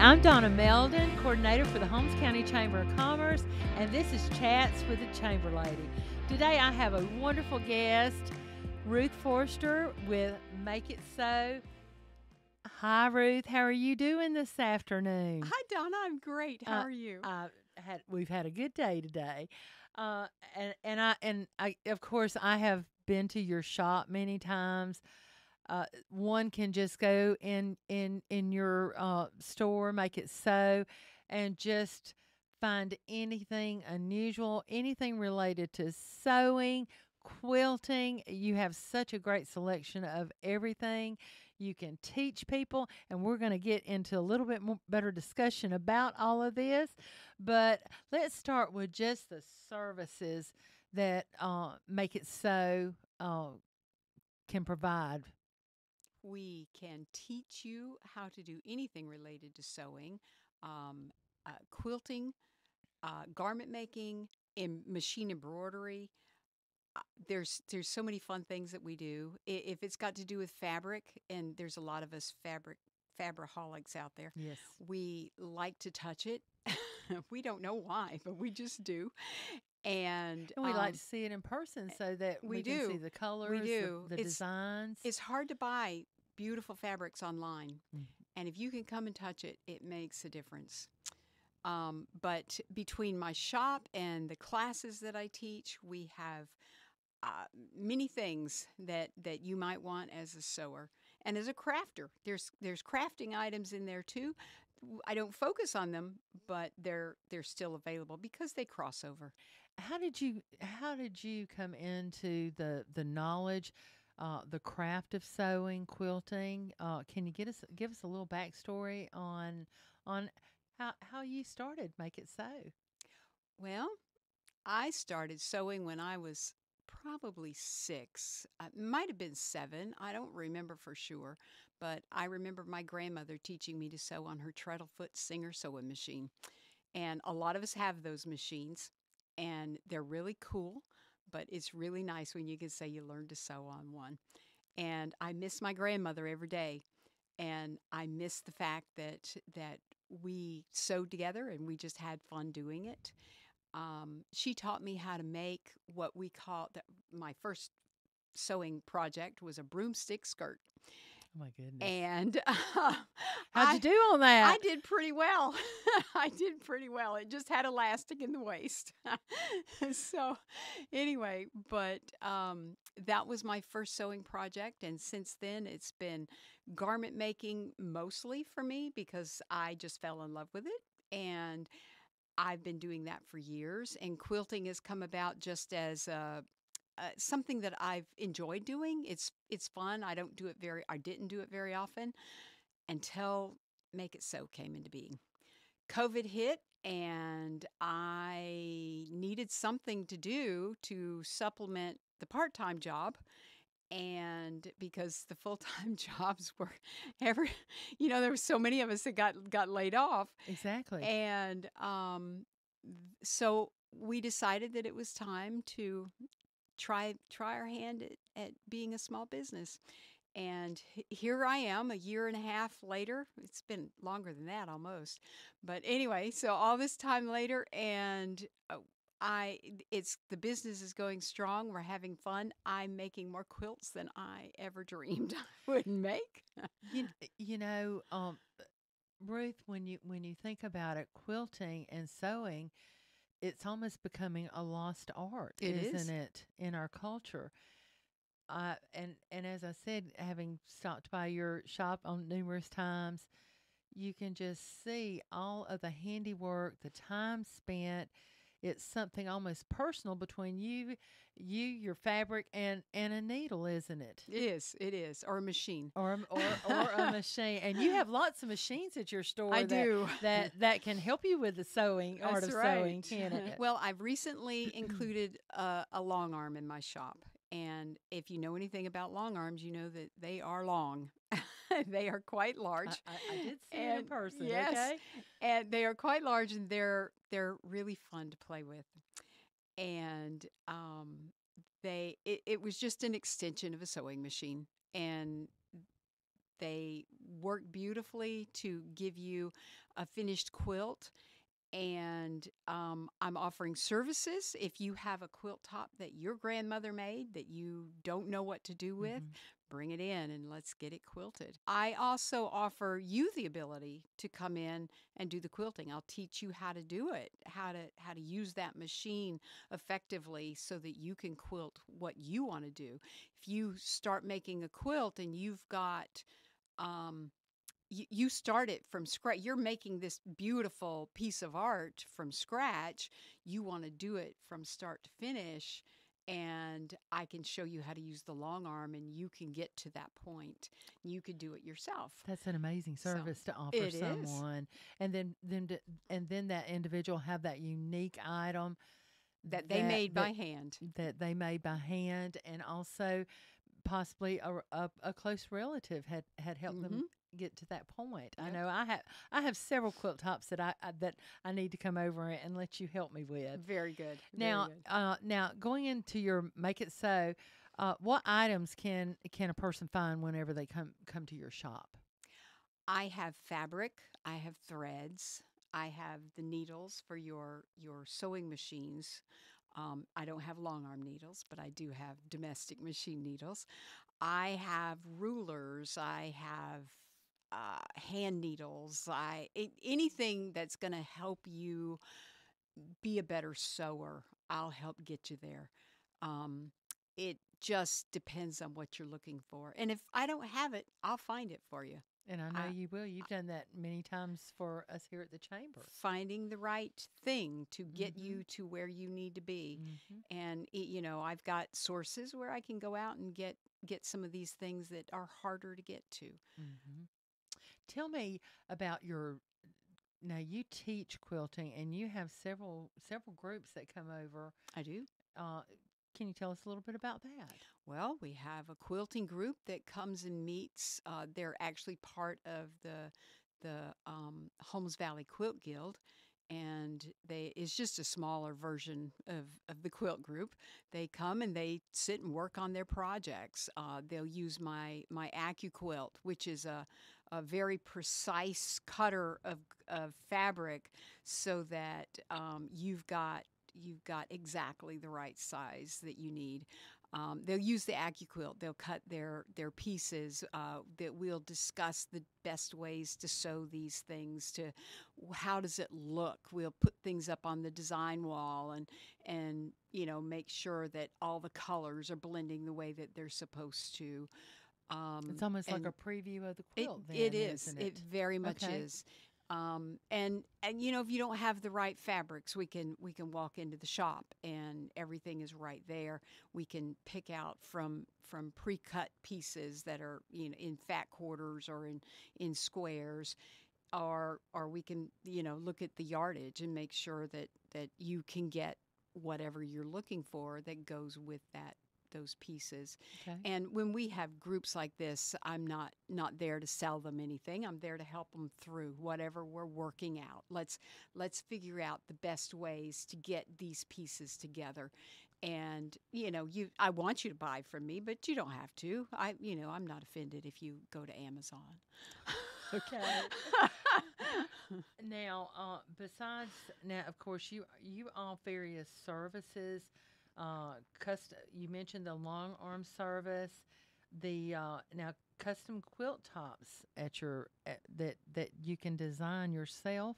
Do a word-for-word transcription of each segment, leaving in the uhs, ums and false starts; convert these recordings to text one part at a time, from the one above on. I'm Donna Meldon, coordinator for the Holmes County Chamber of Commerce, and this is Chats with the Chamber Lady. Today I have a wonderful guest, Ruth Forster with Make It Sew. Hi Ruth, how are you doing this afternoon? Hi Donna, I'm great. How uh, are you? I had we've had a good day today, uh, and and I and I of course I have been to your shop many times. Uh, one can just go in in in your uh, store, Make It Sew, and just find anything unusual, anything related to sewing, quilting. You have such a great selection of everything. You can teach people, and we're going to get into a little bit more better discussion about all of this. But let's start with just the services that uh, Make It Sew uh, can provide. We can teach you how to do anything related to sewing, um, uh, quilting, uh, garment making, and machine embroidery. Uh, there's there's so many fun things that we do. I, if it's got to do with fabric, and there's a lot of us fabric fabricaholics out there. Yes, we like to touch it. We don't know why, but we just do. And, and we um, like to see it in person so that we, we do. can see the colors, we do. the, the it's, designs. It's hard to buy beautiful fabrics online. Mm-hmm. And if you can come and touch it, it makes a difference. Um, but between my shop and the classes that I teach, we have uh, many things that, that you might want as a sewer and as a crafter. There's, there's crafting items in there, too. I don't focus on them, but they're, they're still available because they cross over. How did you how did you come into the the knowledge, uh, the craft of sewing, quilting? Uh, can you get us give us a little backstory on on how how you started Make It Sew? Well, I started sewing when I was probably six. It might have been seven. I don't remember for sure, but I remember my grandmother teaching me to sew on her treadlefoot Singer sewing machine, and a lot of us have those machines. And they're really cool, but it's really nice when you can say you learned to sew on one. And I miss my grandmother every day. And I miss the fact that that we sewed together and we just had fun doing it. Um, she taught me how to make what we call, the, my first sewing project was a broomstick skirt. Oh my goodness. And uh, how'd I, you do on that? I did pretty well. I did pretty well. It just had elastic in the waist. So anyway, but um, that was my first sewing project. And since then, it's been garment making mostly for me because I just fell in love with it. And I've been doing that for years. And quilting has come about just as a Uh, something that I've enjoyed doing. It's it's fun. I don't do it very. I didn't do it very often until Make It Sew came into being. COVID hit, and I needed something to do to supplement the part-time job, and because the full-time jobs were every, you know, there were so many of us that got got laid off. Exactly. And um, so we decided that it was time to try try our hand at, at being a small business. And here I am a year and a half later. It's been longer than that almost. But anyway, so all this time later, and I it's the business is going strong. We're having fun. I'm making more quilts than I ever dreamed I would make. you, you know, um, Ruth, when you when you think about it, quilting and sewing, it's almost becoming a lost art, it isn't is. it, in our culture? Uh, and, and as I said, having stopped by your shop on numerous times, you can just see all of the handiwork, the time spent. It's something almost personal between you, you, your fabric, and, and a needle, isn't it? It is. It is. Or a machine. Or, or, or a machine. And you have lots of machines at your store. I that, do. That, that can help you with the sewing, That's art of right. sewing, can it? Well, I've recently included uh, a long arm in my shop. And if you know anything about long arms, you know that they are long. They are quite large. I, I, I did see and, it in person. Yes, okay. And they are quite large, and they're they're really fun to play with. And um, they it, it was just an extension of a sewing machine, and They work beautifully to give you a finished quilt. And um, I'm offering services. If you have a quilt top that your grandmother made that you don't know what to do with, mm-hmm. bring it in and let's get it quilted. I also offer you the ability to come in and do the quilting. I'll teach you how to do it, how to how to use that machine effectively so that you can quilt what you want to do. If you start making a quilt and you've got... Um, you start it from scratch. You're making this beautiful piece of art from scratch. You want to do it from start to finish, and I can show you how to use the long arm, and you can get to that point. You could do it yourself. That's an amazing service so, to offer someone, is. and then then to, and then that individual have that unique item that they that, made by that, hand. That they made by hand, and also possibly a a, a close relative had had helped mm-hmm. them get to that point. Yep. I know I have I have several quilt tops that I, I that I need to come over and let you help me with. Very good. Now, Very good. Uh, now going into your Make It Sew, uh, what items can can a person find whenever they come come to your shop? I have fabric. I have threads. I have the needles for your your sewing machines. Um, I don't have long arm needles, but I do have domestic machine needles. I have rulers. I have Uh, hand needles, I it, anything that's going to help you be a better sewer, I'll help get you there. Um, it just depends on what you're looking for. And if I don't have it, I'll find it for you. And I know I, you will. You've I, done that many times for us here at the Chamber. Finding the right thing to get mm-hmm. you to where you need to be. Mm-hmm. And, it, you know, I've got sources where I can go out and get, get some of these things that are harder to get to. Mm-hmm. Tell me about your, now you teach quilting and you have several several groups that come over. I do. Uh, can you tell us a little bit about that? Well, we have a quilting group that comes and meets. Uh, they're actually part of the the um, Holmes Valley Quilt Guild. And they it's just a smaller version of, of the quilt group. They come and they sit and work on their projects. Uh, they'll use my, my AccuQuilt, which is a, a very precise cutter of, of fabric so that um, you've got you've got exactly the right size that you need. Um, they'll use the AccuQuilt. They'll cut their their pieces. Uh, that we'll discuss the best ways to sew these things. To how does it look? We'll put things up on the design wall and and you know make sure that all the colors are blending the way that they're supposed to. Um, it's almost like a preview of the quilt. It, then, it is. Isn't it? It very much okay. is. Um, and, and, you know, if you don't have the right fabrics, we can, we can walk into the shop and everything is right there. We can pick out from, from pre-cut pieces that are, you know, in fat quarters or in, in squares, or, or we can, you know, look at the yardage and make sure that, that you can get whatever you're looking for that goes with that. Those pieces. Okay. And when we have groups like this, I'm not not there to sell them anything. I'm there to help them through whatever we're working out. Let's let's figure out the best ways to get these pieces together. And you know, you I want you to buy from me, but you don't have to. I you know, I'm not offended if you go to Amazon. Okay. Now, uh, besides now, of course, you you all various services. Uh, custom, you mentioned the long arm service, the uh, now custom quilt tops at your at, that that you can design yourself.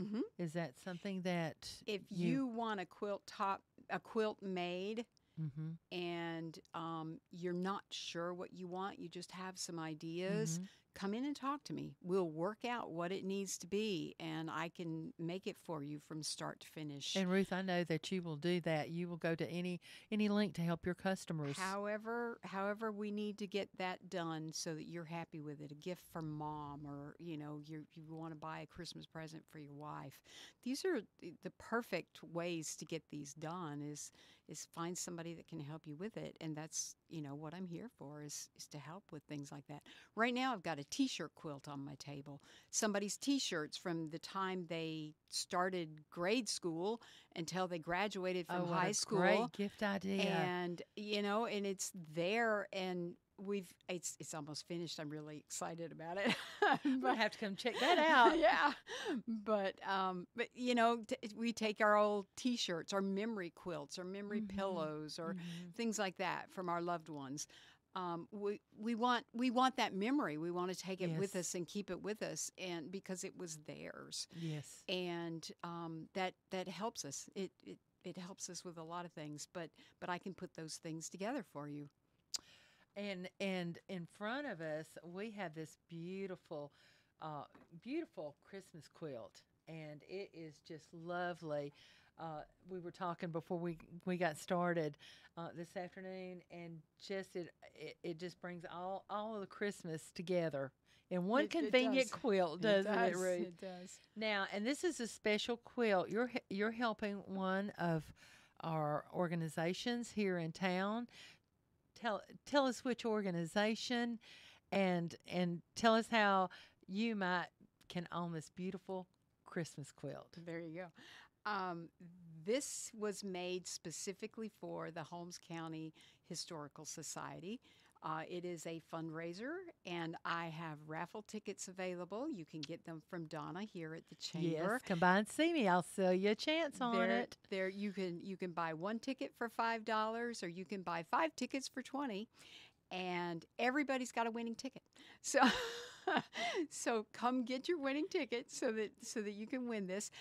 Mm-hmm. Is that something that if you, you want a quilt top, a quilt made, mm-hmm. and um, you're not sure what you want, you just have some ideas. Mm-hmm. Come in and talk to me. We'll work out what it needs to be, and I can make it for you from start to finish. And, Ruth, I know that you will do that. You will go to any any link to help your customers. However, however we need to get that done so that you're happy with it, a gift for mom or, you know, you you want to buy a Christmas present for your wife. These are the perfect ways to get these done is is find somebody that can help you with it, and that's, you know, what I'm here for is, is to help with things like that. Right now I've got a T-shirt quilt on my table. Somebody's T-shirts from the time they started grade school until they graduated from oh, high school. Great gift idea. And, you know, and it's there, and we've it's it's almost finished. I'm really excited about it. But I have to come check that out. Yeah, but um, but you know, t we take our old T-shirts, our memory quilts, or memory mm-hmm. pillows, or mm-hmm. things like that from our loved ones. Um, we we want we want that memory. We want to take it yes. with us and keep it with us, and because it was theirs. Yes, and um, that that helps us. It it it helps us with a lot of things. But but I can put those things together for you. And and in front of us, we have this beautiful, uh, beautiful Christmas quilt, and it is just lovely. Uh, we were talking before we we got started uh, this afternoon, and just it, it it just brings all all of the Christmas together in one it, convenient it does. quilt, doesn't it, does. it, Ruth? It does. Now, and this is a special quilt. You're you're helping one of our organizations here in town. Tell tell us which organization, and and tell us how you might can own this beautiful Christmas quilt. There you go. Um, this was made specifically for the Holmes County Historical Society. Uh, it is a fundraiser, and I have raffle tickets available. You can get them from Donna here at the chamber. Yes, come by and see me. I'll sell you a chance on there, it. There, you can you can buy one ticket for five dollars, or you can buy five tickets for twenty. And everybody's got a winning ticket, so so come get your winning ticket so that so that you can win this.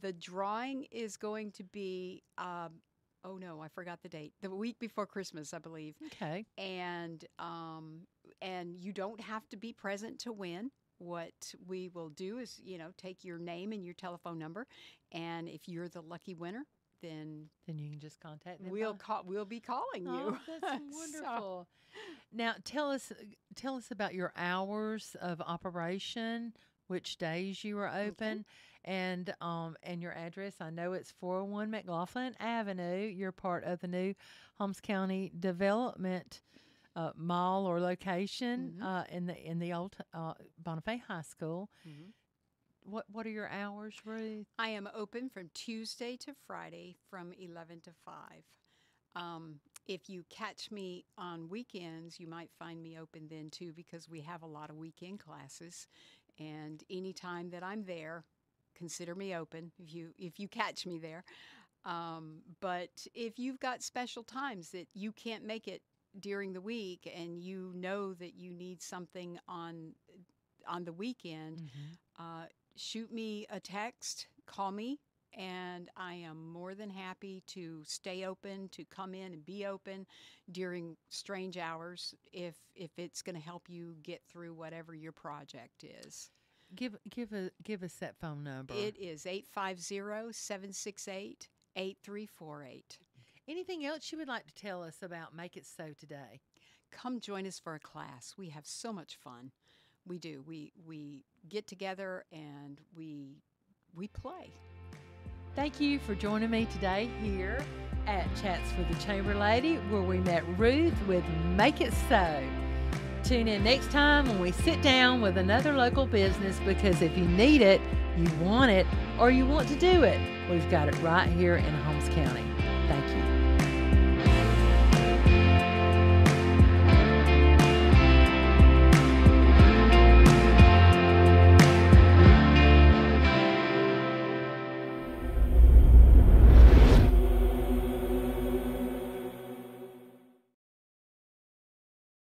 The drawing is going to be um, oh no, I forgot the date. The week before Christmas, I believe. Okay. And um, and you don't have to be present to win. What we will do is you know take your name and your telephone number, and if you're the lucky winner, then then you can just contact them. We'll call. We'll be calling you. Oh, that's wonderful. So. Now tell us tell us about your hours of operation, which days you are open, okay. and um and your address. I know it's four oh one Mc Laughlin Avenue. You're part of the new Holmes County Development uh, mall or location mm-hmm. uh, in the in the old uh, Bonifay High School. Mm-hmm. What what are your hours, Ruth? I am open from Tuesday to Friday from eleven to five. Um, if you catch me on weekends, you might find me open then, too, because we have a lot of weekend classes. And any time that I'm there, consider me open if you, if you catch me there. Um, but if you've got special times that you can't make it during the week and you know that you need something on, on the weekend, mm-hmm. uh, shoot me a text, call me, and I am more than happy to stay open, to come in and be open during strange hours if if it's going to help you get through whatever your project is. Give give a give us that phone number. It is eight five zero, seven six eight, eight three four eight. Anything else you would like to tell us about Make It Sew today? Come join us for a class. We have so much fun. We do. We we get together and we we play. Thank you for joining me today here at Chats with the Chamber Lady, where we met Ruth with Make It Sew. Tune in next time when we sit down with another local business, because if you need it, you want it, or you want to do it, we've got it right here in Holmes County. Thank you.